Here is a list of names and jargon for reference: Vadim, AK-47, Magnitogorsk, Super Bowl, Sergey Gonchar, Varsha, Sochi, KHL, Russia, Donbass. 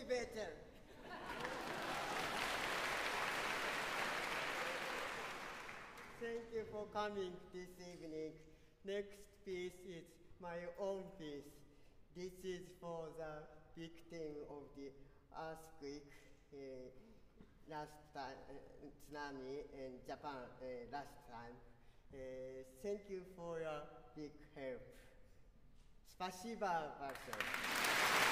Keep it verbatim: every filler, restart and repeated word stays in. motivator. Thank you for coming this evening. Next piece is my own piece. This is for the victim of the earthquake uh, last time, uh, tsunami in Japan uh, last time. Uh, thank you for your big help. Спасибо, Varsha.